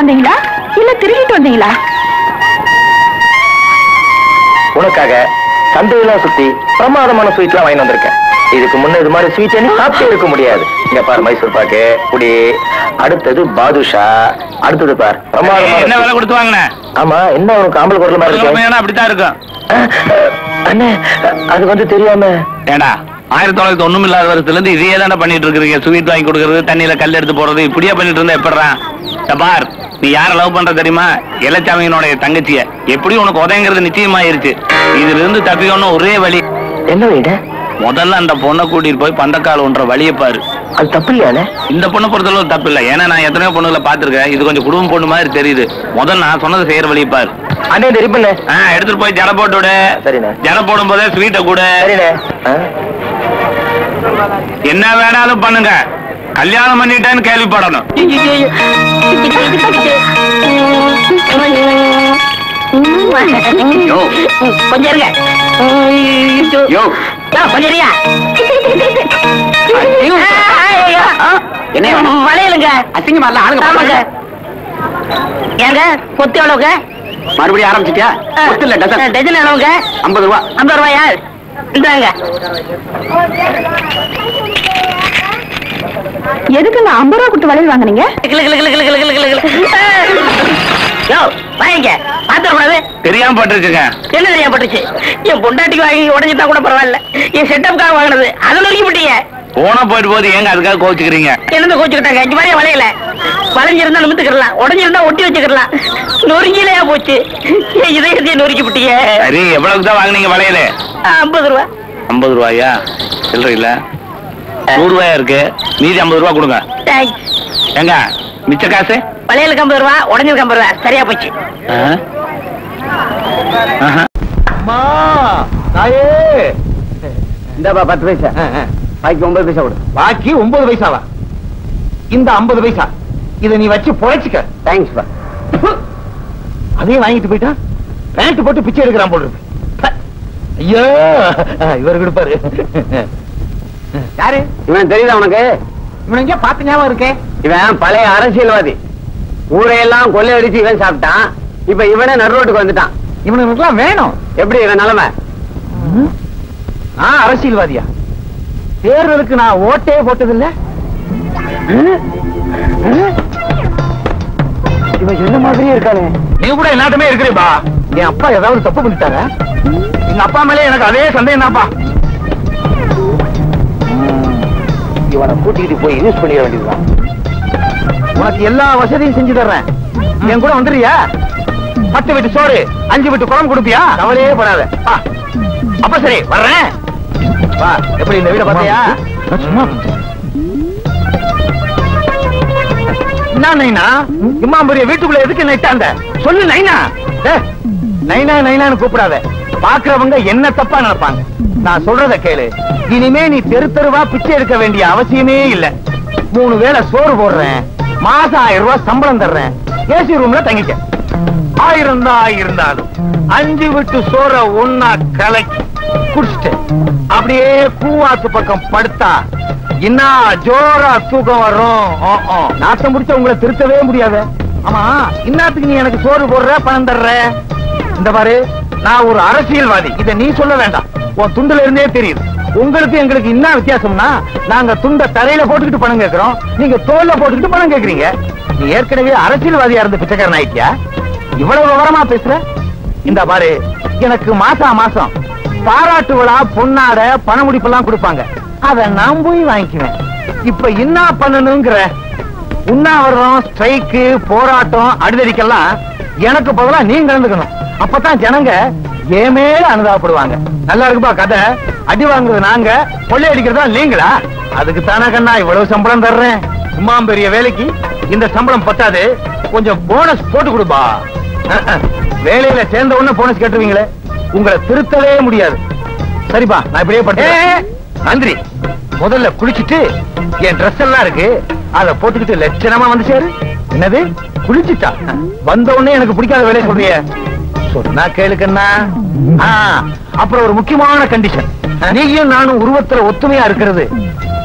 வந்தீங்களா இல்ல திருடிட்டு வந்தீங்களா? உனக்காக சந்தையெல்லாம் சுத்தி பிரமாதமான ஸ்வீட் எல்லாம் வாங்கி வந்திருக்கேன். இதுக்கு முன்ன இது மாதிரி ஸ்வீட் என்ன சாப்பிட்டே இருக்க முடியாது. இங்க பாரு மைசூர் பாக்கு புடி, அடுத்தது பாதுஷா, அடுத்தது பாரு பிரமாதமான என்ன விலை கொடுத்து வாங்கன? ஆமா என்ன ஒரு காம்பல் குரல் மாதிரி இருக்கு. அப்படிதான் இருக்கும் அண்ணே, அது வந்து தெரியாம. ஏடா 1901 இல்லாத வருஷத்துல இருந்து இதே தானே பண்ணிட்டு இருக்கிறீங்க. ஸ்வீட் வாங்கி கொடுக்கறது, தண்ணியில கல் எடுத்து போறது, இப்படியா பண்ணிட்டு இருந்தா எப்படிறான்? தபார் நீ யார லவ் பண்ற தெரியுமா? இளச்சாமியினுடைய தங்கச்சிய. எப்படி உனக்கு உதயங்கிறது நிச்சயமாயிருச்சு. இதுல இருந்து தப்பிக்கணும் ஒரே வழி. என்ன வீடு? முதல்ல அந்த பொண்ணை கூட்டிட்டு போய் பந்தக்கால் ஒன்ற வழியை பாரு. அது தப்பு இல்லையா? இந்த பொண்ணை பொறுத்தளவு தப்பு இல்லை, ஏன்னா நான் எத்தனையோ பொண்ணுகளை பாத்துருக்கேன். இது கொஞ்சம் குடும்பம் பொண்ணு மாதிரி தெரியுது. முதல்ல நான் சொன்னதை செய்யற வழியை பாரு. அண்ணே தெரியுமில்ல, எடுத்துட்டு போய் ஜட போட்டு விட. சரிண்ணே, ஜட போடும் போதே ஸ்வீட்டை கூட. சரிண்ணே, என்ன வேணாலும் பண்ணுங்க, கல்யாணம் பண்ணிட்டேன்னு கேள்விப்படணும். கொஞ்சம் இருங்க. என்ன வளையலுங்க அசிங்கமா இல்ல? ஆளுங்க ஏங்க கொத்து எவ்வளவுங்க? மறுபடியும் ஆரம்பிச்சுட்டியா? இல்ல டஜன் எவ்வளவுங்க? 50 ரூபா. 50 ரூபாயா? எதுக்கு 50 ரூபா குட்டு வளையல் வாங்கினீங்க? தெரியாம பட்டுருச்சுங்க. என்ன தெரியாம பட்டுருச்சு? என் பொண்டாட்டிக்கு வாங்கி உடஞ்சிட்டா கூட பரவாயில்ல, என் செட்டப்காக வாங்கினது அதுல ஒழுங்கிட்டீங்க. போனா போயிட்டு போது ஏங்க அதுக்காக கோச்சுக்கிறீங்க? என்ன கோச்சுக்கிட்டாங்க? இந்த மாதிரி வளையல வளைஞ்சிருந்தா நிமித்துக்கிடலாம், உடஞ்சிருந்தா ஒட்டி வச்சுக்கிடலாம். நொறுங்கிலையா போச்சு, இதயத்தையே நொறுக்கி விட்டீங்க. சரி எவ்வளவுக்குதான் வாங்கினீங்க வளையல? 50 ரூபா. 50 ரூபாயா? இல்ல 100 ரூபாயா இருக்கு, நீதி 50 ரூபா கொடுங்க. எங்க மிச்ச காசு? வளையலுக்கு 50 ரூபா, உடஞ்சிருக்கு 50 ரூபா. சரியா போச்சு. இந்தப்பா 10 பைசா, பாக்கி 9 பைசா கொடு. பாக்கி 9 பைசாவா? இந்த 50 பைசா இதை நீ வச்சு பொழைச்சுக்க. தேங்க்ஸ் பா. அதையும் வாங்கிட்டு போயிட்டா பேண்ட் போட்டு பிச்சை எடுக்கிறான் போடுறது. ஐயோ இவர் கொடுப்பாரு. யாரு இவன் தெரியுதா உனக்கு? இவன் எங்க பாத்து ஞாபகம் இருக்கே. இவன் பழைய அரசியல்வாதி, ஊரையெல்லாம் கொள்ளையடிச்சு இவன் சாப்பிட்டான். இப்ப இவனே நடுரோட்டுக்கு வந்துட்டான். இவனுக்கு வேணும் எப்படி இவன் நிலைமை? நான் அரசியல்வாதியா? தேர்தலுக்கு நான் ஓட்டே போட்டதில்ல. இவன் என்ன மாதிரியே இருக்கானே. நீ கூட எல்லாருமே இருக்கிறேப்பா. என் அப்பா ஏதாவது தப்பு பண்ணிட்டாங்க. எங்க அப்பா மேலே எனக்கு அதே சந்தேகம் தான்ப்பா. இவனை கூட்டிகிட்டு போய் யூஸ் பண்ணிட வேண்டியதுதான். உனக்கு எல்லா வசதியும் செஞ்சு தர்றேன், என் கூட வந்துடுறியா? 10 வீட்டு சோறு 5 வீட்டு குழம்பு கொடுப்பியா? கவலையே படாத. அப்ப சரி வர்றேன். எப்படி இந்த வீட பாத்தியா? என்ன நைனா இம்மாம்பரிய வீட்டுக்குள்ள எதுக்கு நைட்டாந்த சொல்லு? நைனா நைனா நைனான்னு கூப்பிடாத, பாக்குறவங்க என்ன தப்பா நினைப்பாங்க. நான் சொல்றத கேளு, இனிமே நீ தெருவா பிச்சை எடுக்க வேண்டிய அவசியமே இல்ல. 3 வேளை சோறு போடுறேன், மாசம் 1000 ரூபாய் சம்பளம் தர்றேன், ஏசி ரூம்ல தங்கிக்க. 1000 தான் இருந்தாலும் 5 வீட்டு சோற ஒன்னா கலக்கி குடிச்சிட்டு அப்படியே பூவாத்து பக்கம் படுத்தா என்ன ஜோரா தூக்கம் வரும். நாட்டம் முடிச்ச உங்களை திருத்தவே முடியாது. ஆமா இன்னத்துக்கு நீ எனக்கு சோறு போடுற, பணம் தர்ற. இந்த பாரு, நான் ஒரு அரசியல்வாதி, இதை நீ சொல்ல வேண்டாம், உன் துண்டுல இருந்தே தெரியுது. உங்களுக்கு எங்களுக்கு என்ன வித்தியாசம்னா, நாங்க துண்ட தலையில போட்டுக்கிட்டு பணம் கேட்கிறோம், நீங்க தோல்ல போட்டுக்கிட்டு பணம் கேட்கறீங்க. நீ ஏற்கனவே அரசியல்வாதியா இருந்த பிச்சைக்காரன் ஆயிட்டியா? இவ்வளவு விவரமா பேசுற? இந்த பாரு, எனக்கு மாசம் பாராட்டு விழா, பொன்னாட, பண முடிப்பெல்லாம் கொடுப்பாங்க, அதை நான் போய் வாங்கிக்குவேன். இப்ப என்ன பண்ணணுங்கிற? உண்ணாவிரதம், ஸ்ட்ரைக்கு, போராட்டம், அடிதடிக்கெல்லாம் எனக்கு பதிலா நீ கலந்துக்கணும். அப்பதான் ஜனங்க ஏமேல அனுதாபப்படுவாங்க. நல்லா இருக்குப்பா கதை. அடி வாங்குறது நாங்க, கொள்ளை அடிக்கிறதா நீங்களா? அதுக்கு தானே கண்ணா இவ்வளவு சம்பளம் தர்றேன். இம்மாம் பெரிய வேலைக்கு இந்த சம்பளம் பத்தாது, கொஞ்சம் போனஸ் போட்டு கொடுப்பா. வேலையில சேர்ந்த உடனே போனஸ் கேட்டுருவீங்களே, உங்களை திருத்தவே முடியாது. சரிப்பா நான் இப்படியே பண்றேன். நன்றி. முதல்ல குளிச்சுட்டு என் ட்ரெஸ் எல்லாம் இருக்கு அதை போட்டுக்கிட்டு லட்சணமா வந்து சேரு. என்னது குளிச்சுட்டா வந்த உடனே எனக்கு பிடிக்காத வேலையை சொல்றிய? சொன்னா கேளுக்கண்ணா. அப்புறம் ஒரு முக்கியமான கண்டிஷன், நீயும் நானும் உருவத்துல ஒத்துமையா இருக்கிறது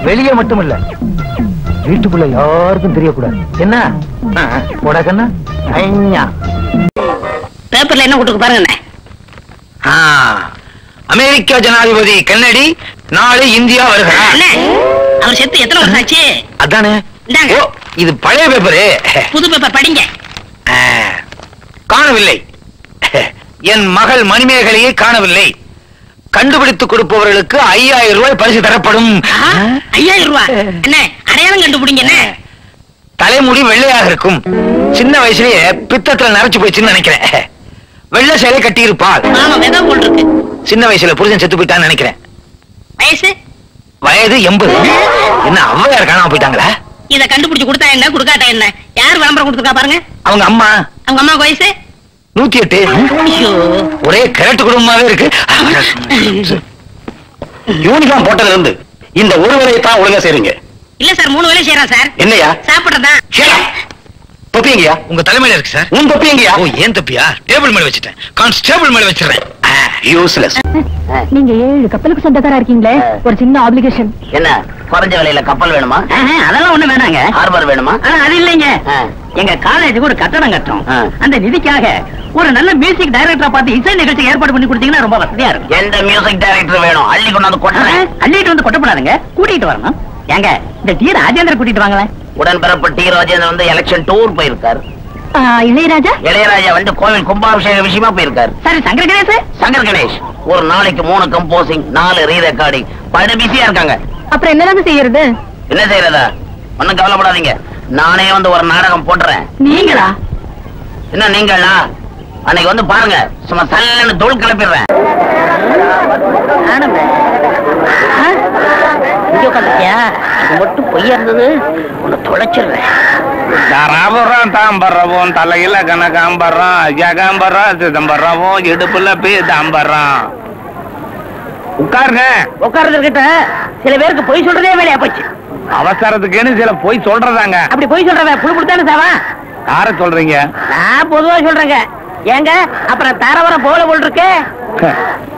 வெளியே மட்டும் இல்ல, வீட்டுக்குள்ள யாருக்கும் தெரியக்கூடாது. என்ன உடக்கண்ணா பேப்பர்ல என்ன கூட்டுக்கு பாருங்க. அமெரிக்க ஜனாதிபதி கென்னடி நாளை இந்தியா வருகிறார். அவர் செத்து எத்தனை வருஷம் ஆச்சு? அதானே இது பழைய பேப்பரு. புது பேப்பர் படிங்க. காணவில்லை, என் மகள் மணிமேகலையை காணவில்லை. கண்டுபிடித்து கொடுப்பவர்களுக்கு 5000 ரூபாய் பரிசு தரப்படும். 5000 ரூபாய் என்ன அடையாளம் கண்டுபிடிங்க. தலைமுடி வெள்ளையாக இருக்கும், சின்ன வயசுலயே பித்தத்துல நரைச்சு போச்சுன்னு நினைக்கிறேன். வெள்ளை சேலை கட்டி இருப்பாள். சின்ன வயசுல புருஷன் செத்து போயிட்டான்னு நினைக்கிறேன். வயது 80. என்ன அவ்வையார் காணாம போயிட்டாங்களா? இத கண்டுபிடிச்சு கொடுத்தா என்ன கொடுக்காட்டா என்ன? யார் விளம்பரம் கொடுத்துருக்கா பாருங்க. அவங்க அம்மா, அவங்க அம்மா வயசு 108. ஒரே கரெக்ட் குடும்பமாவே இருக்கு. யூனிஃபார்ம் போட்டதுல இருந்து இந்த ஒரு வேலையை தான் ஒழுங்கா செய்றீங்க. இல்ல சார், 3 வேளை செய்யறேன் சார். என்னையா சாப்பிடுறதா? தொப்பி எங்கயா? உங்க தலைமையில இருக்கு சார். உன் தொப்பி எங்கயா? ஓ, ஏன் தொப்பியா? டேபிள் மேல வச்சிட்டேன். கான்ஸ்டேபிள் மேல வச்சிடுறேன். யூஸ்லெஸ். நீங்க 7 கப்பலுக்கு சொந்தக்காரா இருக்கீங்களே, ஒரு சின்ன ஆப்ளிகேஷன். என்ன குறைஞ்ச விலையில கப்பல் வேணுமா? அதெல்லாம் ஒண்ணு வேணாங்க. ஹார்பர் வேணுமா? அது இல்லைங்க. எங்க காலேஜுக்கு ஒரு கட்டணம் கட்டணும். அந்த நிதிக்காக ஒரு நல்ல மியூசிக் டைரக்டரா பார்த்து இசை நிகழ்ச்சி ஏற்பாடு பண்ணி கொடுத்தீங்கன்னா ரொம்ப வசதியா இருக்கும். எந்த மியூசிக் டைரக்டர் வேணும்? அள்ளி கொண்டு வந்து கொட்டணும். அள்ளிட்டு வந்து கொட்டப்படாதுங்க, கூட்டிட்டு வரணும். ஏங்க இந்த டி ராஜேந்திரன் கூட்டிட்டு வாங்களேன். உடன்பிறப்பு டி ராஜேந்திரன் வந்து எலெக்ஷன் டூர் போயிருக்காரு. இளையராஜா வந்து கோவில் கும்பாபிஷேக விஷயமா போயிருக்காரு. சரி, சங்கர் கணேஷ் ஒரு நாளைக்கு 3 கம்போசிங் 4 ரீரெக்கார்டிங் பல பிஸியா இருக்காங்க. அப்புறம் என்ன செய்யறதா? ஒன்னும் கவலைப்படாதீங்க, நானே வந்து ஒரு நாடகம் போட்டுறேன். நீங்களா? என்ன நீங்களா? அன்னைக்கு வந்து பாருங்க, சும்மா சல்லுன்னு தோல் கிளப்பிடுறேன். மட்டும் பொய்யா இருந்தது உன்னை தொலைச்சிடுறேன். தாம்பரம் தலையில கனகாம்பரம் ஜகாம்பரம் சிதம்பரம் இடுப்புல பேதாம்பரம். உட்காருங்க. உட்கார்ந்துகிட்ட சில பேருக்கு பொய் சொல்றதே வேலையா போச்சு. அவசரத்துக்குன்னு சில பொய் சொல்றதாங்க. அப்படி பொய் சொல்றவன் புழு புடுத்தானு சாவா. யார சொல்றீங்க? நான் பொதுவா சொல்றேங்க. ஏங்க அப்புறம் தாரவரம் போல போல் இருக்கு.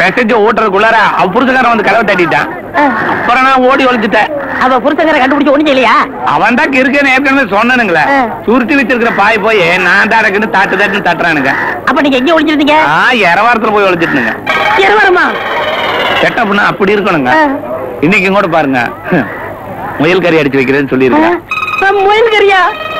பெசஞ்சு ஓட்டுறதுக்குள்ளார அவ புருஷக்காரன் வந்து கதவை தட்டிட்டான். அப்புறம் நான் ஓடி ஒழிச்சுட்டேன். அவ புருஷக்காரன் கண்டுபிடிச்சு ஒண்ணு இல்லையா? அவன் தான் இருக்கேன்னு ஏற்கனவே சொன்னானுங்களே. சுருட்டி வச்சிருக்கிற பாய் போய் நான் தான் இருக்குன்னு தாட்டுன்னு தட்டுறானுங்க. அப்ப நீங்க எங்க ஒழிஞ்சிருந்தீங்க? இரவாரத்துல போய் ஒழிஞ்சிட்டுங்க. இரவாரமா செட்டப்னா அப்படி இருக்கணுங்க. இன்னைக்கு கூட பாருங்க, முயல் கறி அடிச்சு வைக்கிறேன்னு சொல்லிருக்க. முயல் கறியா?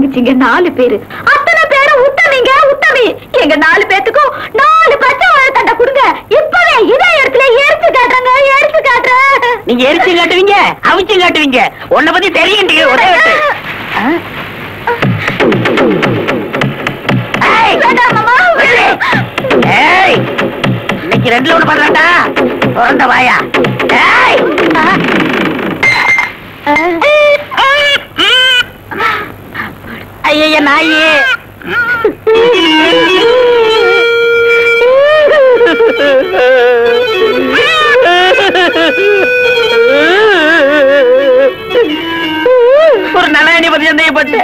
தங்கச்சிங்க 4 பேரு. அத்தனை பேரு உத்தமிங்க உத்தமி. எங்க 4 பேத்துக்கும் 4 பச்சை வாழைத்தண்டை கொடுங்க. இப்பவே இதே இடத்துல எரிச்சு காட்டுறேன். நீங்க எரிச்சு காட்டுவீங்க, அவிச்சு காட்டுவீங்க. உன்னை பத்தி தெரியும். ஒரே ஏய் இன்னைக்கு 2-1 பண்றடா போறந்த வாயா ஏய் ஐயே நாயே ஒரு நல்ல பத்தி சந்தேகப்பட்டு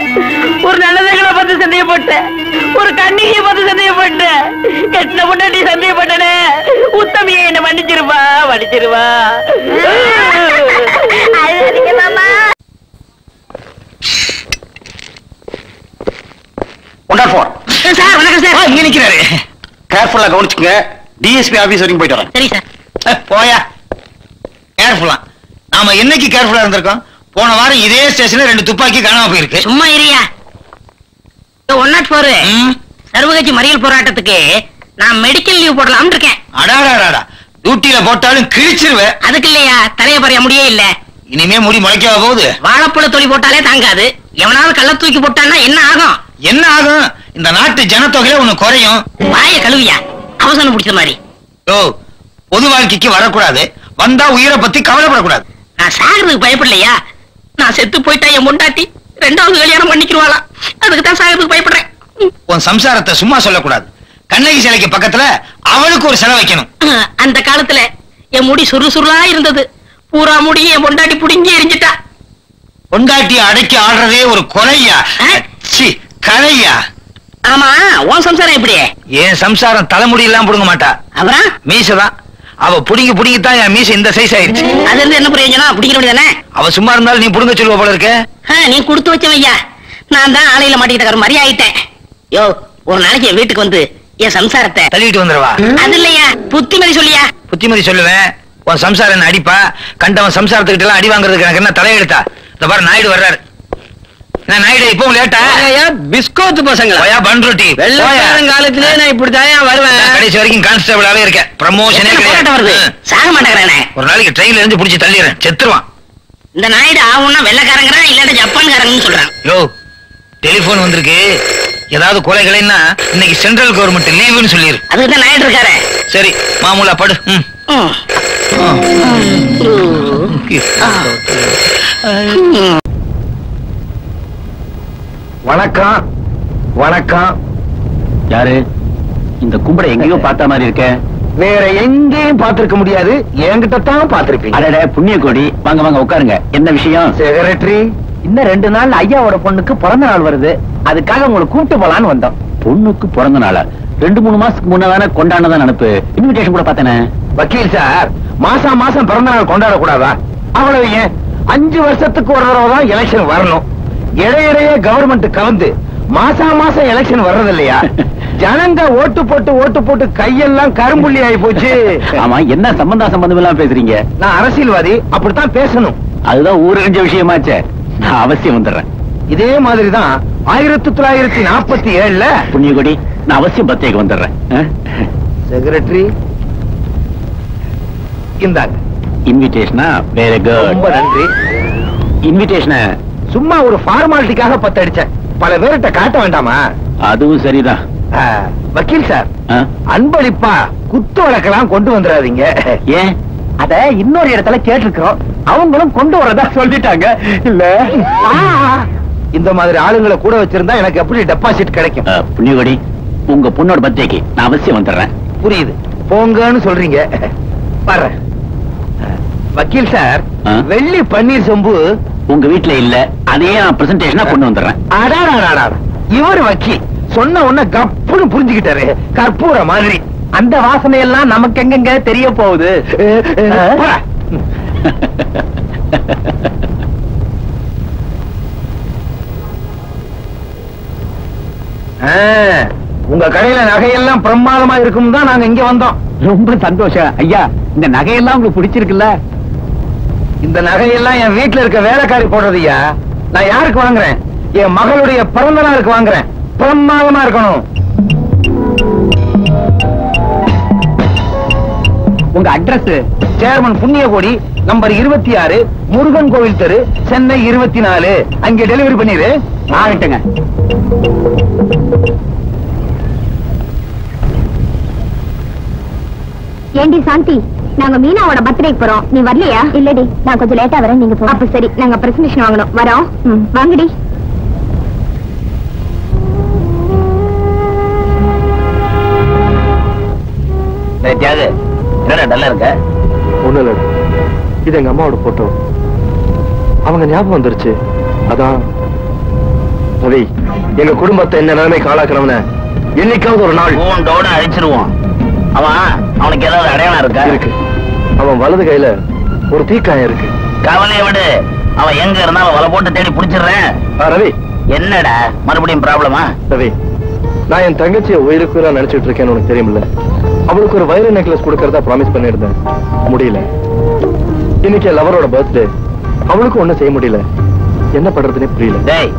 ஒரு நல்லதைகளை பத்தி சந்தேகப்பட்டு ஒரு கண்ணியை பத்தி சந்தேகப்பட்டு கெட்ட முன்னாடி சந்தேகப்பட்டனே உத்தமியை என்ன மன்னிச்சிருவா மன்னிச்சிருவா கவனிச்சுங்க டிஎஸ்பி ஆபீஸ் வரைக்கும் போயிட்டு வரேன் போயா கேர்ஃபுல்லா நாம என்னைக்கு கேர்ஃபுல்லா இருந்திருக்கோம் போன வாரம் இதே ஸ்டேஷன்ல 2 துப்பாக்கி காணாம போயிருக்கு சும்மா இரியா 104 சர்வகட்சி மறியல் போராட்டத்துக்கு நான் மெடிக்கல் லீவ் போடலாம்னு இருக்கேன் அடடடடா டியூட்டில போட்டாலும் கிழிச்சிருவே அதுக்கு இல்லையா தலைய பரைய முடியே இல்ல இனிமே முடி முளைக்கவா போகுது வாழைப்பழ தொலி போட்டாலே தாங்காது எவனால கள்ள தூக்கி போட்டானா என்ன ஆகும் இந்த நாட்டு ஜனத்தொகையில ஒண்ணு குறையும் வாயை கழுவியா அவசரம் பிடிச்ச மாதிரி ஓ பொது வாழ்க்கைக்கு வரக்கூடாது வந்தா உயிரை பத்தி கவலைப்படக்கூடாது நான் சாகிறதுக்கு பயப்படலையா நான் செத்து போயிட்டா என் முண்டாட்டி 2வது கல்யாணம் பண்ணிக்குவாளா அதுக்கு தான் சாகிறதுக்கு பயப்படுறேன் உன் சம்சாரத்தை சும்மா சொல்லக்கூடாது கண்ணகி சிலைக்கு பக்கத்துல அவளுக்கு ஒரு சிலை வைக்கணும் அந்த காலத்துல என் முடி சுறுசுறுலா இருந்தது பூரா முடி என் முண்டாட்டி புடுங்கி எரிஞ்சிட்டா முண்டாட்டி அடக்கி ஆடுறதே ஒரு கொலையா சி கலையா ஆமா உன் சம்சாரம் எப்படி என் சம்சாரம் தலைமுடி எல்லாம் புடுங்க மாட்டா அப்புறம் மீசதான் அவ புடிங்கி புடிங்கித்தான் என் மீச இந்த சைஸ் ஆயிடுச்சு அது இருந்து என்ன பிரயோஜனம் புடிக்க வேண்டியதானே அவ சும்மா இருந்தாலும் நீ புடுங்க சொல்லுவ போல இருக்க நீ கொடுத்து வச்சவையா நான் தான் ஆலையில மாட்டிக்கிட்ட மாதிரி ஆயிட்டேன் யோ ஒரு நாளைக்கு என் வீட்டுக்கு வந்து என் சம்சாரத்தை தள்ளிட்டு வந்துடுவா அது இல்லையா புத்திமதி சொல்லியா புத்திமதி சொல்லுவேன் உன் சம்சாரம் என்ன அடிப்பா கண்டவன் சம்சாரத்துக்கிட்ட எல்லாம் அடி வாங்குறதுக்கு எனக்கு என்ன தலையெடுத்தா இந்த பாரு நாயுடு வர்றாரு நான் நைட் இப்போ லேட்டா ஐயா பிஸ்கோத் பசங்களா ஐயா பன் ரொட்டி வெள்ளக்காரன் காலத்திலே நான் இப்படி தான் வருவேன் கடைசி வரைக்கும் கான்ஸ்டபிளாவே இருக்கேன் ப்ரமோஷனே கிடையாது வருது சாக மாட்டேங்கறானே ஒரு நாளைக்கு ட்ரெயின்ல இருந்து புடிச்சு தள்ளிறேன் செத்துறவான் இந்த நைட் ஆவுன்னா வெள்ளக்காரங்கறா இல்ல ஜப்பான்காரங்கன்னு சொல்றான் யோ டெலிபோன் வந்திருக்கு ஏதாவது கோளைகளேன்னா இன்னைக்கு சென்ட்ரல் கவர்மெண்ட் லீவுன்னு சொல்லிரு அதுக்கு தான் நைட் இருக்காரே சரி மாமூலா படு வணக்கம் வணக்கம் யாரு இந்த கும்பட எங்கேயோ பார்த்த மாதிரி இருக்க வேற எங்கேயும் பார்த்திருக்க முடியாது என்கிட்ட தான் பார்த்திருக்கீங்க அடடே புண்ணிய கோடி வாங்க வாங்க உட்காருங்க என்ன விஷயம் செக்ரட்டரி இன்னும் 2 நாள் ஐயாவோட பொண்ணுக்கு பிறந்த நாள் வருது அதுக்காக உங்களை கூப்பிட்டு போலான்னு வந்தோம் பொண்ணுக்கு பிறந்த நாளா 2-3 மாசத்துக்கு முன்னதான கொண்டாடுனதான் நினைப்பு இன்விடேஷன் கூட பார்த்தேனே வக்கீல் சார் மாசம் பிறந்த நாள் கொண்டாடக்கூடாதா அவ்வளவு ஏன் 5 வருஷத்துக்கு ஒரு தடவை தான் எலெக்ஷன் வரணும் இடையிடையே கவர்மெண்ட் கலந்து மாசம் எலெக்ஷன் வர்றது இல்லையா ஜனங்க ஓட்டு போட்டு கையெல்லாம் கரும்புள்ளி ஆகி போச்சு ஆமா என்ன சம்பந்தம் எல்லாம் பேசுறீங்க நான் அரசியல்வாதி அப்படித்தான் பேசணும் அதுதான் ஊரறிஞ்ச விஷயமாச்சே நான் அவசியம் வந்துடுறேன் இதே மாதிரிதான் 1947 புண்ணியகுடி நான் அவசியம் பத்திரிக்கை வந்துடுறேன் செக்ரட்டரி இந்தாங்க இன்விடேஷனா வேற ரொம்ப நன்றி இன்விடேஷனை சும்மா ஒரு ஃபார்மாலிட்டிக்காக பத்தடிச்சேன் பல பேர்கிட்ட காட்ட வேண்டாமா அதுவும் சரிதான் வக்கீல் சார் அன்பளிப்பா குத்து வழக்கெல்லாம் கொண்டு வந்துடாதீங்க ஏன் அத இன்னொரு இடத்துல கேட்டிருக்கிறோம் அவங்களும் கொண்டு வரதா சொல்லிட்டாங்க இல்ல இந்த மாதிரி ஆளுங்களை கூட வச்சிருந்தா எனக்கு எப்படி டெபாசிட் கிடைக்கும் புண்ணியகுடி உங்க பொண்ணோட பர்த்டேக்கு நான் அவசியம் வந்துடுறேன் புரியுது போங்கன்னு சொல்றீங்க வர்றேன் வக்கீல் சார் வெள்ளி பன்னீர் சொம்பு உங்க வீட்டுல இல்ல அதே பிரசன்டேஷனா கொண்டு வந்துடுறேன் இவர் வக்கி சொன்ன உடனே கப்புன்னு புரிஞ்சுக்கிட்டாரு கற்பூர மாதிரி அந்த வாசனை எல்லாம் நமக்கு எங்கெங்க தெரிய போகுது உங்க கடையில நகையெல்லாம் பிரமாதமா இருக்கும் தான் நாங்க இங்க வந்தோம் ரொம்ப சந்தோஷம் ஐயா இந்த நகையெல்லாம் உங்களுக்கு பிடிச்சிருக்குல்ல இந்த நகையெல்லாம் என் வீட்டுல இருக்க வேலைக்காரி போடுறதுயா நான் யாருக்கு வாங்குறேன் என் மகளுடைய பிறந்த நாளுக்கு வாங்குறேன் பிரமாதமா இருக்கணும் உங்க address chairman Punniyakodi number 26 Murugan கோவில் தெரு சென்னை 24 அங்கே டெலிவரி பண்ணிடு ஆகட்டுங்க ஏண்டி சாந்தி, நாங்க மீனாவோட பர்த்டேக்கு போறோம். நீ வரலையா? இல்லடி, நான் கொஞ்சம் லேட்டா வரேன், நீங்க போங்க. அப்ப சரி, நாங்க பிரசன்டேஷன் வாங்கணும். வரோம். வாங்கடி. டேய் தியாகு, என்னடா டல்லா இருக்க? ஒண்ணும் இல்ல. இது எங்க அம்மாவோட போட்டோ. அவங்க ஞாபகம் வந்துருச்சு. அதான் ரவி, எங்க குடும்பத்தை என்ன நிலைமைக்கு ஆளாக்குறவன என்னைக்காவது ஒரு நாள் டவுனா அழிச்சிருவோம். அவனுக்கு ஏதாவது அடையாளம் இருக்கா? இருக்கு. அவன் வலது கையில ஒரு தீக்காயம் இருக்கு. கவலையை விடு, அவன் எங்க இருந்தா அவன் வலை போட்டு தேடி பிடிச்சிடுறேன். ரவி, என்னடா மறுபடியும் ப்ராப்ளமா? ரவி, நான் என் தங்கச்சியை உயிருக்கு நான் நினைச்சிட்டு இருக்கேன்னு உனக்கு தெரியும்ல. அவளுக்கு ஒரு வைர நெக்லஸ் கொடுக்கறதா ப்ராமிஸ் பண்ணிருந்தேன், முடியல. இன்னைக்கு லவரோட பர்த்டே, அவளுக்கு ஒண்ணும் செய்ய முடியல. என்ன பண்றதுன்னே புரியல. டேய்,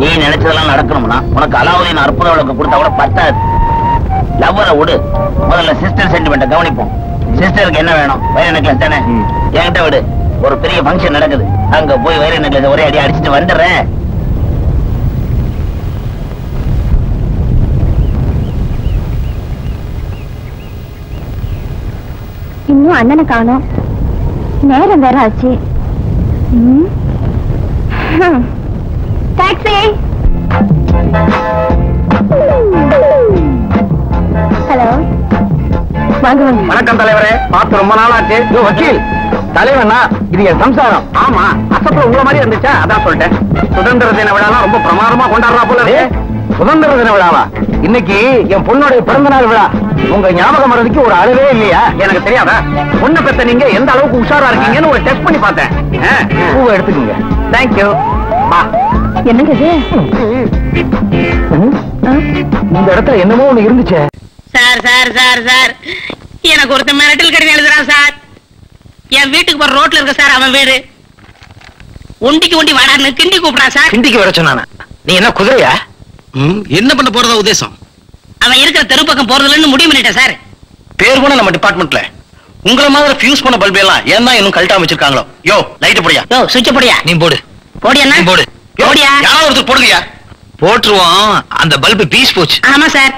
நீ நினைச்சதெல்லாம் நடக்கணும்னா உனக்கு அலாவுதீன் அற்புத அவளுக்கு கொடுத்தா கூட பத்தாது. லவ்வரை விடு, முதல்ல சிஸ்டர் சென்டிமெண்ட்டை கவனிப்போம். சிஸ்டருக்கு என்ன வேணும்? வைர நெக்லஸ் தானே. என்கிட்ட விடு, ஒரு பெரிய ஃபங்க்ஷன் நடக்குது, அங்க போய் வைர நெக்லஸ் ஒரே அடி அடிச்சுட்டு வந்துடுறேன். இன்னும் அண்ணனை காணோம், நேரம் வேற ஆச்சு. டாக்ஸி. ஹலோ, வணக்கம் தலைவரே. பார்த்து ரொம்ப நாளாச்சு. வக்கீல் தலைவனா? இது என் சம்சாரம். ஆமா, அசப்புல உள்ள மாதிரி இருந்துச்சா, அதான் சொல்லிட்டேன். சுதந்திர தின விழாலாம் ரொம்ப பிரமாதமா கொண்டாடுறா போல. சுதந்திர தின விழாவா? இன்னைக்கு என் பொண்ணுடைய பிறந்த நாள் விழா. உங்க ஞாபகம் வரதுக்கு ஒரு அளவே இல்லையா? எனக்கு தெரியாதா? பொண்ணை பத்த நீங்க எந்த அளவுக்கு உஷாரா இருக்கீங்கன்னு ஒரு டெஸ்ட் பண்ணி பார்த்தேன். பூவை எடுத்துக்கோங்க. தேங்க்யூ. என்னங்க இந்த இடத்துல என்னமோ ஒண்ணு இருந்துச்சு. சார் சார் சார் சார், எனக்கு ஒருத்த மிரட்டல் கடிதம் எழுதுறான் சார். என் வீட்டுக்கு போற ரோட்ல இருக்க சார் அவன் வீடு. ஒண்டிக்கு ஒண்டி வாடான்னு கிண்டி கூப்பிடறான் சார். கிண்டிக்கு வர சொன்னானா? நீ என்ன குதிரையா? என்ன பண்ண போறதா உத்தேசம்? அவன் இருக்கிற தெரு பக்கம் போறதுலன்னு முடிவு பண்ணிட்டேன் சார். பேர் கூட நம்ம டிபார்ட்மெண்ட்ல உங்களை மாதிரி ஃபியூஸ் பண்ண பல்பு எல்லாம் ஏன்னா இன்னும் கழட்டாம வச்சிருக்காங்களோ. யோ லைட் போடியா. யோ சுவிட்ச போடியா. நீ போடு. போடியா போடு. போடியா. யாரோ ஒருத்தர் போடுங்கயா. போட்டுருவோம். அந்த பல்பு பீஸ் போச்சு. ஆமா சார்.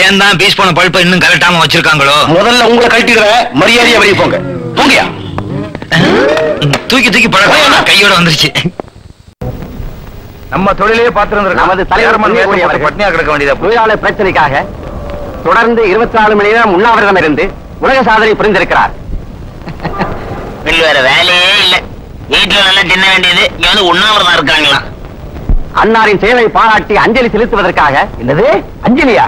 ஏன் தான் பீஸ் போன பழுப்பை இன்னும் கரெக்டாம வச்சிருக்காங்களோ. முதல்ல உங்களை கழட்டிடுற மரியாதையா வெளியே போங்க. போங்கயா. தூக்கி தூக்கி பழக கையோட வந்துருச்சு. நம்ம தொழிலே பார்த்திருந்த நமது தலைவர் பட்னியா கிடக்க வேண்டியது தொழிலாளர் பிரச்சனைக்காக தொடர்ந்து 24 மணி நேரம் உண்ணாவிரதம் இருந்து உலக சாதனை புரிந்திருக்கிறார். வேற வேலையே இல்லை. வீட்டுல நல்லா தின்ன வேண்டியது ஏதாவது உண்ணாவிரதம் இருக்காங்களா? அன்னாரின் சேவை பாராட்டி அஞ்சலி செலுத்துவதற்காக. என்னது அஞ்சலியா?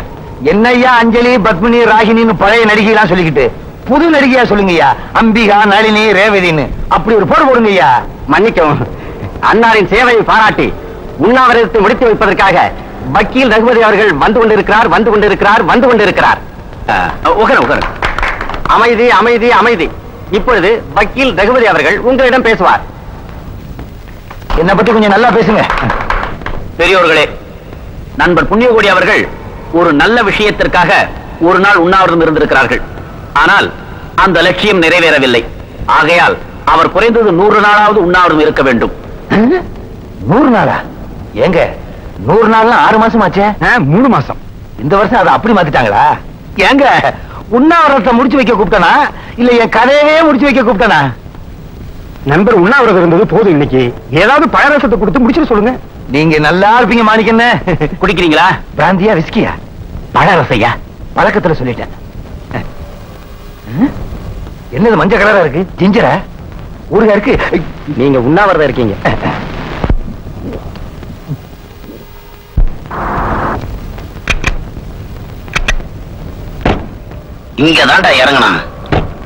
என்னையா அஞ்சலி, பத்மினி, ராகினின்னு பழைய நடிகைலாம் சொல்லிக்கிட்டு புது நடிகையா சொல்லுங்கய்யா. அம்பிகா, நளினி, ரேவதினு அப்படி ஒரு போர் போடுங்கய்யா. மன்னிக்கவும், அன்னாரின் சேவையை பாராட்டி உண்ணாவிரதத்தை முடித்து வைப்பதற்காக வக்கீல் ரகுபதி அவர்கள் வந்து கொண்டிருக்கிறார், வந்து கொண்டிருக்கிறார், வந்து கொண்டிருக்கிறார். அமைதி அமைதி அமைதி. இப்பொழுது வக்கீல் ரகுபதி அவர்கள் உங்களிடம் பேசுவார். என்னை பத்தி கொஞ்சம் நல்லா பேசுங்க. பெரியோர்களே, நண்பர் புண்ணியகோடி அவர்கள் ஒரு நல்ல விஷயத்திற்காக ஒரு நாள் உண்ணாவிரதம் இருந்திருக்கிறார்கள். ஆனால் அந்த லட்சியம் நிறைவேறவில்லை. ஆகையால் அவர் குறைந்தது 100 நாளாவது உண்ணாவிரதம் இருக்க வேண்டும். 100 நாளா? ஏங்க 100 நாள்னா 6 மாசம் ஆச்சே. 3 மாசம். இந்த வருஷம் அதை அப்படி மாத்திட்டாங்களா? ஏங்க உண்ணாவிரதத்தை முடிச்சு வைக்க கூப்பிட்டனா இல்ல என் கதையவே முடிச்சு வைக்க கூப்பிட்டனா? நண்பர் உண்ணாவிரதம் இருந்தது போதும், இன்னைக்கு ஏதாவது பழரசத்தை கொடுத்து முடிச்சுட்டு சொல்லுங்க. நீங்க நல்லா இருப்பீங்க மாணிக்கண்ணே. குடிக்கிறீங்களா? பிராந்தியா, விஸ்கியா, பழரசையா? பழக்கத்துல சொல்லிட்டேன். என்னது மஞ்சள் கலரா இருக்கு? ஜிஞ்சரா? ஊருகா இருக்கு. நீங்க உண்ணாவிரதம் இருக்கீங்க. இங்க தாண்டா இறங்கினா,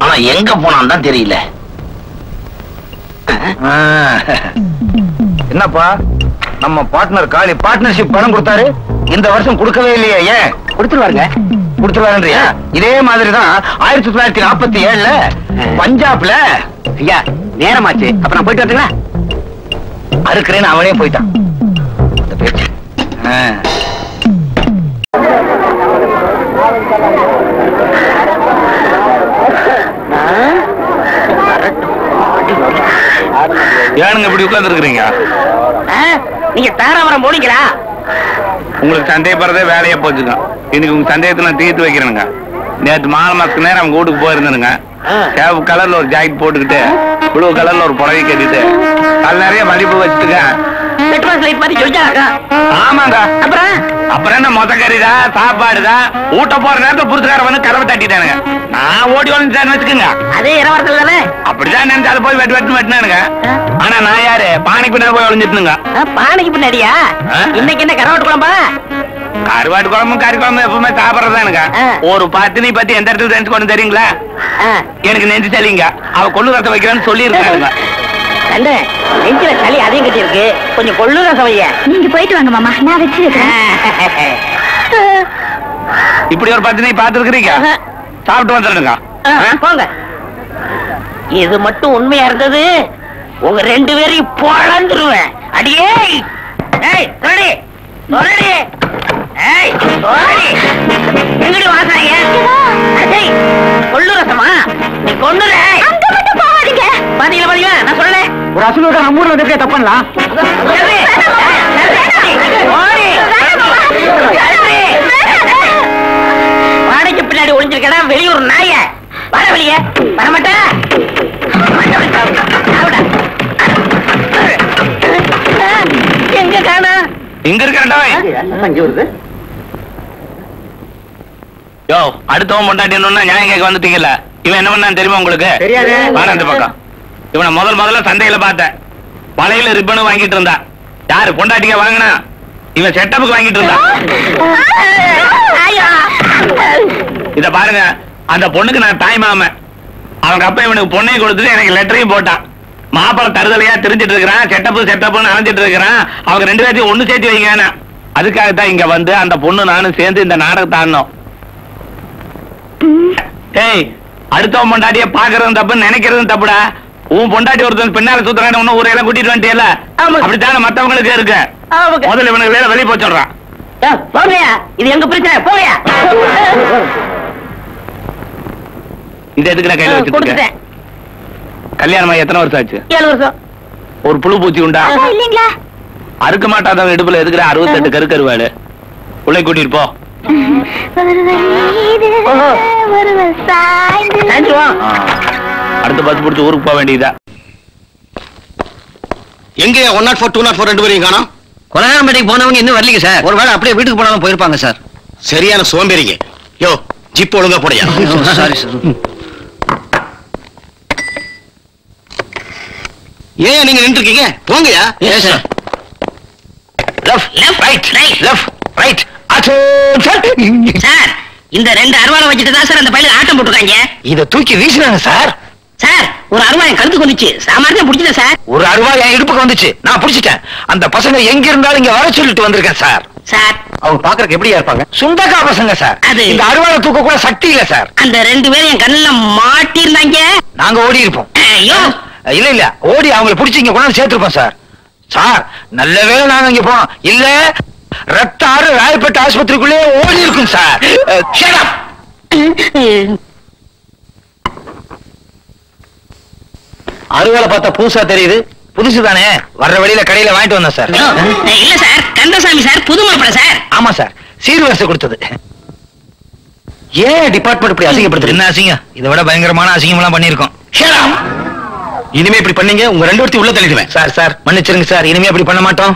ஆனா எங்க போனான்னு தான் தெரியல. என்னப்பா நம்ம பார்ட்னர் காலி பார்ட்னர்ஷிப் பணம் கொடுத்தாரு, இந்த வருஷம் கொடுக்கவே இல்லையா? ஏன்? கொடுத்துருவாருங்க. கொடுத்துருவாருன்றியா? இதே மாதிரிதான் 1947ல பஞ்சாப்ல. ஐயா நேரமாச்சு, அப்ப நான் போயிட்டு வரீங்களா? அறுக்கிறேன்னு அவனே போயிட்டான். ஏனுங்க இப்படி உட்கார்ந்து இருக்கிறீங்க? நீங்க தாராவரம் போனீங்களா? உங்களுக்கு சந்தேகப்படுறதே வேலையா போச்சுங்க. இன்னைக்கு உங்க சந்தேகத்தை நான் தீர்த்து வைக்கிறேனுங்க. நேற்று மாலை மாசத்துக்கு நேரம் அவங்க வீட்டுக்கு போயிருந்தேனுங்க. சேவ் கலர்ல ஒரு ஜாக்கெட் போட்டுக்கிட்டு ப்ளூ கலர்ல ஒரு புடவை கட்டிட்டு அது நிறைய மடிப்பு வச்சுட்டுக்கேன். ஆமாங்க, அப்புறம் என்ன மொத்த கறிதா சாப்பாடுதா ஊட்ட போற நேரத்துல புரிசுக்கார வந்து கதவை தட்டிட்டானுங்க. நான் ஓடி ஒழிஞ்சான்னு வச்சுக்கோங்க, அதே இரவரத்துல தானே அப்படிதான் நினைச்சு அது போய் வெட்டு வெட்டு வெட்டினானுங்க. ஆனா நான் யாரு பானைக்கு பின்னாடி போய் ஒழிஞ்சிட்டுனுங்க. பானைக்கு பின்னாடியா? இன்னைக்கு என்ன கரவாட்டு குழம்பா? கருவாட்டு குழம்பும் கறி குழம்பும் எப்பவுமே சாப்பிடறதானுங்க. ஒரு பத்தினி பத்தி எந்த இடத்துல தெரிஞ்சுக்கணும் தெரியுங்களா? எனக்கு நெஞ்சு சளிங்க, அவ கொள்ளு ரசம் வைக்கிறான்னு சொல்லியிருக்காங்க. நெஞ்சில சளி அதையும் கட்டி இருக்கு, கொஞ்சம் கொள்ளு ரசம் வைய. நீங்க போயிட்டு வாங்க மாமா, நான் வச்சு இப்படி ஒரு பத்தினி பாத்துருக்கிறீங்க, சாப்பிட்டு வந்துடுங்க போங்க. இது மட்டும் உண்மையா இருந்தது உங்க ரெண்டு பேரையும் போலந்துருவேன். அடியே வாடகைக்கு பின்னாடி ஒளிஞ்சிருக்கா வெளியூர் நாய வர வெளியே வரமாட்டா. எங்க காணா? இங்க இருக்க அடுத்தவன் பொண்டாட்டி நியாயம் வந்துட்டீங்கல்ல. இவன் என்ன பண்ணான்னு தெரியுமா உங்களுக்கு? இவனை முதல் முதல்ல சந்தையில பார்த்தேன், வலையில ரிப்பனும் வாங்கிட்டு இருந்தா. யாரு பொண்டாட்டிக்க வாங்கினா? இவன் செட்டப்புக்கு வாங்கிட்டு இருந்தான். இத பாருங்க, அந்த பொண்ணுக்கு நான் தாய் மாமன். அவங்க அப்ப இவனுக்கு பொண்ணையும் கொடுத்துட்டு எனக்கு லெட்டரையும் போட்டான். மாப்பிள்ள தருதலையா தெரிஞ்சிட்டு இருக்கிறான், செட்டப்பு செட்டப்புன்னு அணைஞ்சிட்டு இருக்கிறான். அவங்க ரெண்டு பேர்த்தையும் ஒண்ணு சேர்த்து வைங்க. அதுக்காகத்தான் இங்க வந்து அந்த பொண்ணு நானும் சேர்ந்து இந்த நாடகத்தை ஆடணும். ஏய், அடுத்த பொண்டாட்டிய பாக்குறதும் தப்புன்னு நினைக்கிறதும் தப்புடா. உன் பொண்டாட்டி ஒருத்தன் பின்னால சுத்தரான ஊரை எல்லாம் கூட்டிட்டு வந்துட்டேல, அப்படித்தானே மத்தவங்களுக்கு இருக்கு. முதல்ல இவனுக்கு வேலை வெளியே போச்சுறான். இது எங்க பிரச்சனை போயா? இது எதுக்கு நான் கையில வச்சிருக்கேன்? கல்யாணமா எத்தனை வருஷம் ஆச்சு? 7 வருஷம். ஒரு புழு பூச்சி உண்டா? இல்லீங்களா? அறுக்க மாட்டாதவங்க இடுப்புல இருக்கிற 68 கருக்கருவாள் உள்ளே கூட்டிட்டு போ. அடுத்த பஸ் பிடிச்சு ஊருக்கு போக வேண்டியதா? எங்க 104, 204 ரெண்டு பேரும் காணோம்? கொலகாம்பேட்டைக்கு போனவங்க இன்னும் வரலீங்க சார். ஒருவேளை அப்படியே வீட்டுக்கு போனாலும் போயிருப்பாங்க சார். சரியான சோம்பேறிங்க. யோ, ஜிப் ஒழுங்கா போடையா? Sorry sir. ஏன் நீங்க நின்று இருக்கீங்க? போங்கயா. Yes sir. Left left right right left right. அச்சோ சார், இந்த ரெண்டு அருவாளை வச்சிட்டு தான் சார் அந்த பையில ஆட்டம் போட்டுருக்காங்க. இத தூக்கி வீசினாங்க சார். சார், ஒரு அருவா என் கழுத்துக்கு வந்துச்சு, சாமானியம் பிடிச்சல சார். ஒரு அருவா என் இடுப்புக்கு வந்துச்சு, நான் பிடிச்சிட்டேன். அந்த பசங்க எங்க இருந்தாலும் இங்க வர சொல்லிட்டு வந்திருக்கேன் சார். சார், அவங்க பாக்குறதுக்கு எப்படியா இருப்பாங்க? சுண்டக்கா பசங்க சார். இந்த அருவாளை தூக்க கூட சக்தி இல்ல சார். அந்த ரெண்டு பேரும் என் கண்ணுல மாட்டி இருந்தாங்க, நாங்க ஓடி இருப்போம். இல்ல இல்ல, ஓடி அவங்களை பிடிச்சி இங்க கொண்டாந்து சேர்த்திருப்போம் சார். சார், நல்ல வேலை நாங்க இங்க போனோம், இல்ல ரத்த ஆறு ராயப்பேட்டை ஆஸ்பத்திரிக்குள்ளே ஓடி இருக்கும் சார். அறுவலை பார்த்தா புதுசா தெரியுது, புதுசுதானே? வர்ற வழியில கடையில வாங்கிட்டு வந்தோம் சார். இல்ல சார், கந்தசாமி சார் புது மாப்பிள்ளை சார். ஆமா சார், சீர்வரிசை கொடுத்தது. ஏன் டிபார்ட்மெண்ட் இப்படி அசிங்கப்படுத்து? என்ன அசிங்கம்? இதை விட பயங்கரமான அசிங்கம் எல்லாம் பண்ணிருக்கோம். இனிமே இப்படி பண்ணீங்க உங்க ரெண்டு பேர்த்தையும் உள்ள தள்ளிடுவேன். சார் சார் மன்னிச்சிருங்க சார், இனிமே இப்படி பண்ண மாட்டோம்.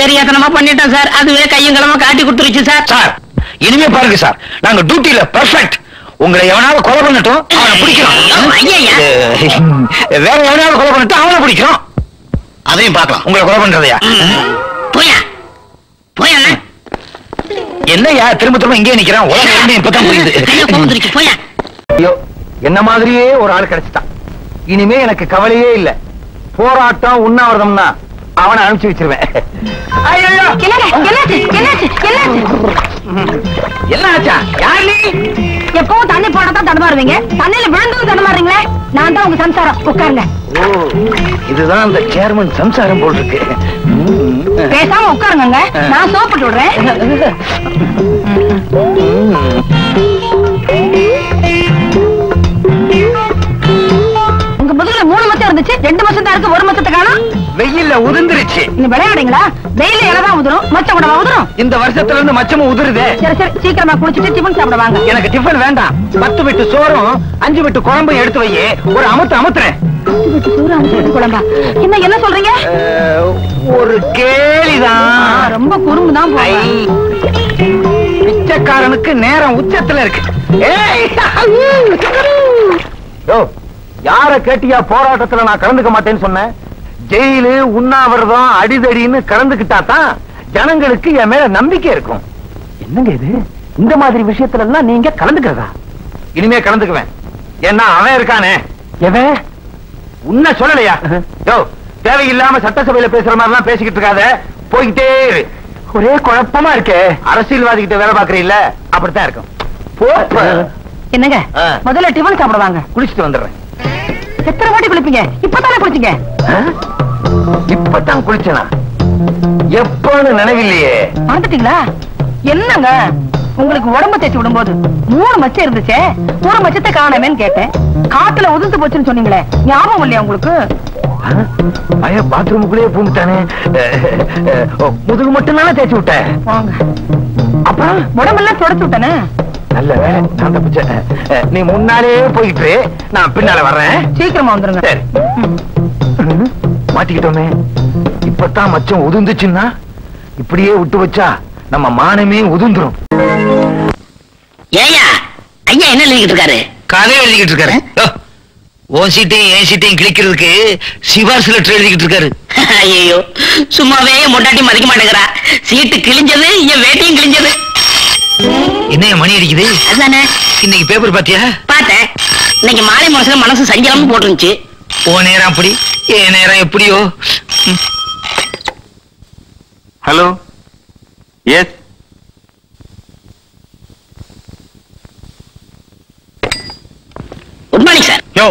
தெரியாதனமா பண்ணிட்டோம் சார், அதுவே கையங்களமா காட்டி கொடுத்துருச்சு சார். சார், இனிமே பாருங்க சார், நாங்க டியூட்டில பெர்ஃபெக்ட். உங்களை எவனாவது கொலை பண்ணட்டும் அவனை பிடிக்கிறோம், வேற எவனாவது கொலை பண்ணட்டும் அவனை பிடிக்கிறோம், அதையும் பார்க்கலாம். உங்களை கொலை பண்றதையா? போயா போயா என்னையா திரும்ப திரும்ப இங்கே நிக்கிறான்? உலகம் இப்பதான் புரியுது. போயா. ஐயோ, என்ன மாதிரியே ஒரு ஆள் கிடைச்சிட்டான். இனிமே எனக்கு கவலையே இல்ல. போராட்டம் உண்ணாவிரதம்னா அவனை அனுப்பிச்சு வச்சிருவேன். எப்பவும் தண்ணி போடத்தான் தடுமாறுவீங்க, தண்ணியில விழுந்ததும் தடுமாறுங்களே. நான் தான் உங்க சம்சாரம், உட்காருங்க. இதுதான் அந்த சேர்மன் சம்சாரம் போல் இருக்கு. பேசாம உட்காருங்க, நான் சோப்பிட்டு விடுறேன். உங்க முதல்ல வெயில்ல 3 மாசம் இருந்துச்சு 2 மாசம் தான் இருக்கு 1 மாசத்துக்கு காணோம் வெயில்ல உதிர்ந்துருச்சு நீ விளையாடுறீங்களா வெயில்ல இலதான் உதிரும் மச்சம் கூட உதிரும் இந்த வருஷத்துல இருந்து மச்சமும் உதிருதே சரி சரி சீக்கிரமா குளிச்சிட்டு டிபன் சாப்பிட வாங்க எனக்கு டிபன் வேண்டாம் 10 விட்டு சோறும் 5 விட்டு குழம்பும் எடுத்து வையே ஒரு அமுத்துறேன் 10 விட்டு சோறு 5 விட்டு குழம்பா என்ன என்ன சொல்றீங்க ஒரு கேலிதான் ரொம்ப குறும்பு தான் போறீங்க காரணத்துக்கு நேரம் உச்சத்துல இருக்கு யார கேட்டியா போராட்டத்துல நான் கலந்துக்க மாட்டேன்னு சொன்னேன் ஜெயிலு உண்ணாவிரதம் அடிதடின்னு கலந்துக்கிட்டா தான் ஜனங்களுக்கு என் மேல நம்பிக்கை இருக்கும் என்னங்க இது இந்த மாதிரி விஷயத்துல எல்லாம் நீங்க கலந்துக்கிறதா இனிமே கலந்துக்குவேன் ஏன்னா அவன் இருக்கானே எவன் உன்ன சொல்லலையா தேவையில்லாம சட்டசபையில பேசுற மாதிரி எல்லாம் பேசிக்கிட்டு இருக்காத போய்கிட்டே இரு ஒரே குழப்பமா இருக்கே அரசியல்வாதி கிட்ட வேலை பாக்குறீல்ல அப்படித்தான் இருக்கும் என்னங்க முதல்ல டிபன் சாப்பிடுவாங்க குளிச்சுட்டு வந்துடுறேன் எத்தனை வாட்டி குளிப்பீங்க இப்பதானே குளிச்சீங்க இப்பதான் குளிச்சனா எப்பன்னு நினைவில்லையே மறந்துட்டீங்களா என்னங்க உங்களுக்கு உடம்பு தேய்ச்சி விடும்போது 3 மச்சம் இருந்துச்சே 1 மச்சத்தை காணவேன்னு கேட்டேன் காத்துல உதிர்ந்து போச்சுன்னு சொன்னீங்களே ஞாபகம் இல்லையா உங்களுக்கு ஐயா பாத்ரூமுக்குள்ளே பூந்துட்டானே முதல் மட்டும் தானே தேய்ச்சி விட்டேன் அப்புறம் உடம்பெல்லாம் தொடச்சு விட்டானே நல்ல வேலை நான் தப்பிச்சேன் நீ முன்னாலே போயிட்டு நான் பின்னால வர்றேன் சீக்கிரமா வந்துருங்க சரி மாட்டிக்கிட்டோமே இப்பதான் மச்சம் உதிர்ந்துச்சுன்னா இப்படியே விட்டு வச்சா நம்ம மானமே உதிர்ந்துரும் ஏயா ஐயா என்ன எழுதிக்கிட்டு இருக்காரு கதை எழுதிக்கிட்டு இருக்காரு ஓன் சீட்டையும் ஏன் சீட்டையும் கிளிக்கிறதுக்கு சிவாஸ் லெட்டர் எழுதிக்கிட்டு இருக்காரு ஐயோ சும்மாவே மொட்டாட்டி மதிக்க மாட்டேங்கிறா சீட்டு கிழிஞ்சது என் வேட்டையும் கிழிஞ்சது என்ன மணி அடிக்குது அதானே இன்னைக்கு பேப்பர் பாத்தியா பார்த்தேன் இன்னைக்கு மாலை மாசத்துல மனசு சஞ்சலமும் போட்டுருந்துச்சு ஓ நேரம் அப்படி ஏன் நேரம் எப்படியோ hello yes good morning sir யோ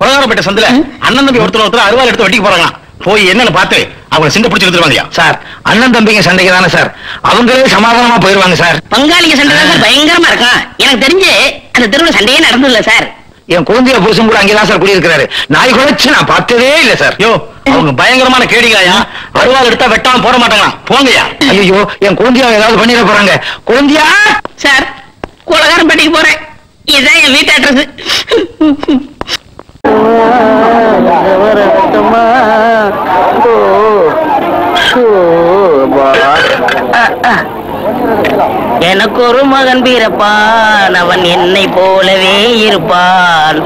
கொலகாரப்பேட்டை சந்தில அண்ணன் தம்பி ஒருத்தர் அறுவாள் எடுத்து வட்டிக்கு போறாங்க போய் என்னன்னு பார்த்து அவங்க சிண்டை பிடிச்சி எடுத்துருவாங்க சார் அண்ணன் தம்பிங்க சண்டைக்கு தானே சார் அவங்களே சமாதானமா போயிருவாங்க சார் பங்காளிங்க சண்டை தான் சார் பயங்கரமா இருக்கும் எனக்கு தெரிஞ்சு அந்த தெருவில் சண்டையே நடந்ததில்ல சார் என் குழந்தைய புருஷன் கூட அங்கேதான் சார் குடியிருக்கிறாரு நாய் குறைச்சு நான் பார்த்ததே இல்லை சார் யோ அவங்க பயங்கரமான கேடிகாயா அறுவாள் எடுத்தா வெட்டாம போட மாட்டாங்களா போங்கயா ஐயோ என் குழந்தையா ஏதாவது பண்ணிட போறாங்க குழந்தையா சார் கொலகாரப்பேட்டைக்கு போறேன் இதுதான் என் வீட்டு அட்ரஸ் எனக்கு ஒரு மகன் பிறப்பான் அவன் என்னை போலவே இருப்பான்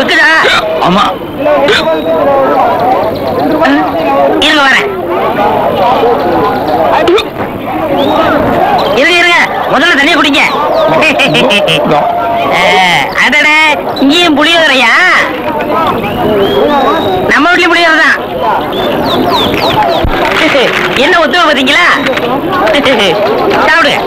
விக்குதா ஆமா இருங்க வரேன் இருங்க இருங்க முதல்ல தண்ணியை குடிங்க அதட இங்கேயும் புளியோதரையா நம்ம வீட்லயும் புளியோதரைதான் என்ன ஒத்துவ பாத்தீங்களா சாப்பிடுங்க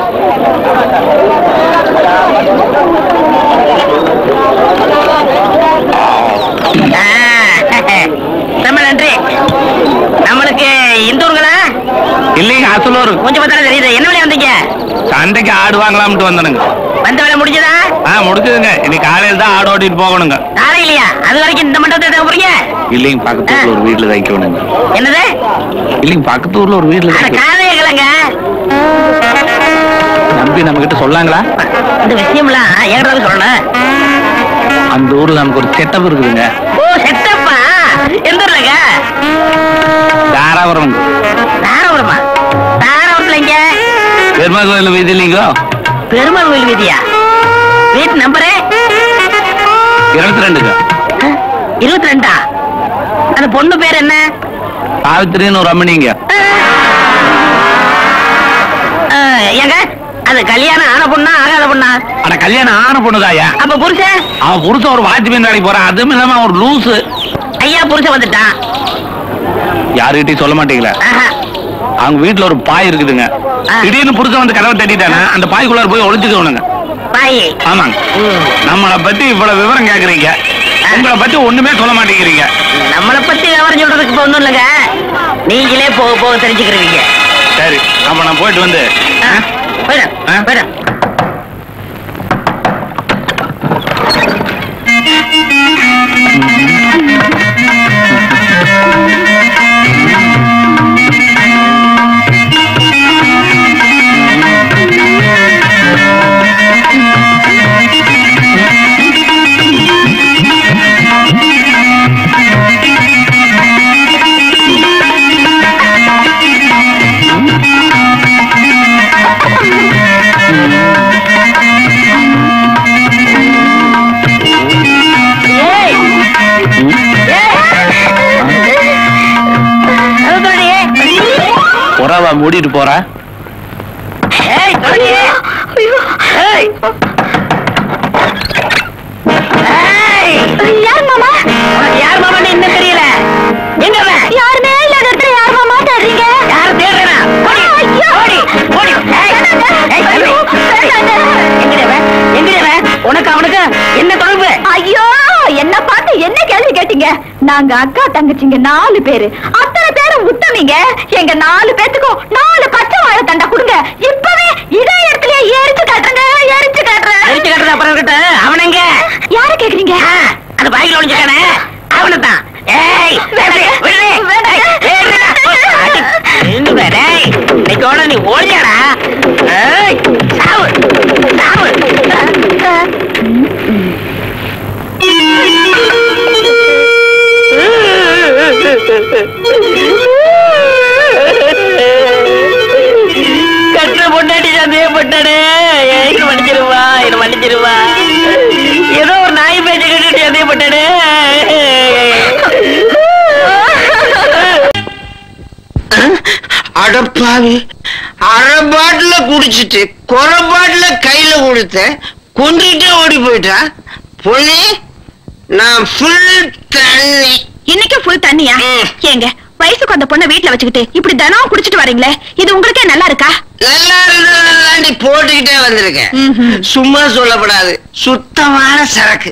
ரொம்ப நன்றி நம்மளுக்கு இந்த ஊருங்களா இல்லைங்க அசலூர் கொஞ்சம் பார்த்தாலும் தெரியுது என்ன வேலையா வந்தீங்க சண்டைக்கு ஆடு வாங்கலாம்னு வந்தனுங்க வந்த வேலை முடிஞ்சதா முடிஞ்சதுங்க இன்னைக்கு காலையில தான் ஆடு ஓட்டிட்டு போகணுங்க காலையிலயா அது வரைக்கும் இந்த மண்டபத்துல தங்க போறீங்க இல்லைங்க பக்கத்து ஊர்ல ஒரு வீட்டுல தங்கிக்கணுங்க என்னது இல்லைங்க பக்கத்து ஊர்ல ஒரு வீட்டுல காலையிலங்க நம்பி நம்ம கிட்ட சொல்லாங்களா இந்த விஷயம்லாம் ஏதாவது சொல்லணும் அந்த ஊர்ல நமக்கு ஒரு செட்டப் இருக்குதுங்க ஓ செட்டப்பா எந்த ஊர்லங்க தாராபுரம் தாராபுரமா தாராபுரத்துலங்க பெருமாள் கோயில் வீதி இல்லைங்களோ பெருமாள் கோயில் வீதியா வீட்டு நம்பரு 22 22 அந்த பொண்ணு பேர் என்ன பாவித்திரின்னு ஒரு ரமணிங்க ஏங்க அது கல்யாணம் ஆன பொண்ணா ஆகாத பொண்ணா ஆனா கல்யாணம் ஆன பொண்ணுதாயா அப்ப புருஷன் அவன் புருஷன் ஒரு வாட்ச்மேன் வேலைக்கு போறான் அதுவும் இல்லாம அவன் ஒரு லூசு ஐயா புருஷன் வந்துட்டான் யாருகிட்டையும் சொல்ல மாட்டீங்களா அவங்க வீட்டுல ஒரு பாய் இருக்குதுங்க திடீர்னு புருஷன் வந்து கதவை தட்டிட்டாங்க அந்த பாய்க்குள்ளார போய் ஒளிஞ்சுக்கணுங்க பாய் ஆமாங்க நம்மளை பத்தி இவ்வளவு விவரம் கேக்குறீங்க உங்களை பத்தி ஒண்ணுமே சொல்ல மாட்டேங்கிறீங்க. நம்மளை பத்தி விவரம் சொல்றதுக்கு ஒண்ணும் இல்லைங்க, நீங்களே போக போக தெரிஞ்சுக்கிறீங்க. சரி அப்ப நான் போயிட்டு வந்து போயிடும். மூடிட்டு போறா உனக்கு அவனுக்கு என்ன தொடர்பு? ஐயோ என்ன பார்த்து என்ன கேள்வி கேட்டீங்க? நாங்க அக்கா தங்கச்சிங்க 4 பேரு. உத்தமிங்க எங்க 4 பேத்துக்கும் 4 பச்சை வாழை தண்டா கொடுங்க. இப்பவே இதே இடத்துல எரிச்சு காட்டுறங்க. எரிச்சு காட்டுறேன். எரிச்சு காட்டுறது அப்புறம் இருக்கட்டும். அவனங்க யார கேக்குறீங்க? அந்த பைக்ல ஒளிஞ்சிருக்கானே அவனை தான். ஏய் என்னடா டேய் நீகோட நீ ஓடியாடா. ஏய் சாவு சாவு. கற்ற பொண்டாட்டி சந்தேக பட்டானே மன்னிச்சிருவா, என்ன மன்னிச்சிருவா. ஏதோ ஒரு நாய் பேச்சு கட்டு சந்தேக பட்டானே. அடப்பாவி, அரை பாட்டில குடிச்சிட்டு குறை பாட்டில கையில கொடுத்த கொண்டுகிட்டே ஓடி போயிட்டா பொண்ணு. நான் ஃபுல் தண்ணி இன்னைக்கு ஃபுல் தண்ணியா? ஏங்க வயசுக்கு அந்த பொண்ணை வீட்டுல வச்சுக்கிட்டு இப்படி தினம் குடிச்சிட்டு வரீங்களே, இது உங்களுக்கே நல்லா இருக்கா? நல்லா இருந்தாண்டி போட்டுக்கிட்டே வந்திருக்கேன். சும்மா சொல்லப்படாது, சுத்தமான சரக்கு.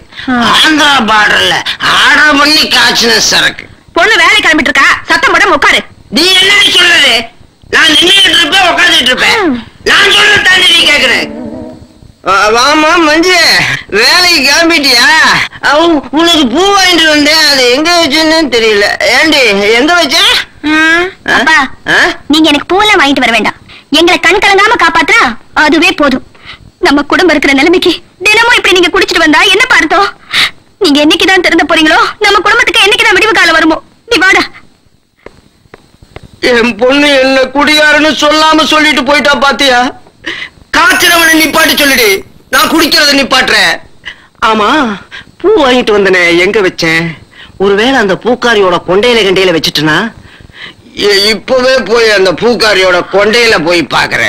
ஆந்திரா பார்டர்ல ஆர்டர் பண்ணி காய்ச்சின சரக்கு. பொண்ணு வேலை கிளம்பிட்டு இருக்கா, சத்தம் போட உட்காரு. நீ என்ன சொல்றது? நான் நின்றுட்டு இருப்பேன், உட்காந்துட்டு இருப்பேன். நான் சொல்றது தாண்டி நீ கேக்குறேன். வாமா மஞ்சு, வேலைக்கு கிளம்பிட்டியா? உனக்கு பூ வாங்கிட்டு வந்தேன், அது எங்க வச்சுன்னு தெரியல. ஏண்டி எங்க வச்ச? நீங்க எனக்கு பூவெல்லாம் வாங்கிட்டு வர வேண்டாம், எங்களை கண் கலங்காம காப்பாத்துறா அதுவே போதும். நம்ம குடும்பம் இருக்கிற நிலைமைக்கு தினமும் இப்படி நீங்க குடிச்சிட்டு வந்தா என்ன பார்த்தோம்? நீங்க என்னைக்குதான் திறந்து போறீங்களோ, நம்ம குடும்பத்துக்கு என்னைக்குதான் விடிவு காலம் வருமோ? நீ வாடா. என் பொண்ணு என்ன குடியாருன்னு சொல்லாம சொல்லிட்டு போயிட்டா பாத்தியா? காய்ச்சறவனை நிப்பாட்டி சொல்லிடு, நான் குடிக்கிறத நிப்பாட்டுறேன். ஆமா பூ வாங்கிட்டு வந்தனே எங்க வச்சேன்? ஒருவேளை அந்த பூக்காரியோட கொண்டையில கண்டையில வச்சுட்டுனா? இப்பவே போய் அந்த பூக்காரியோட கொண்டையில போய் பாக்குறேன்.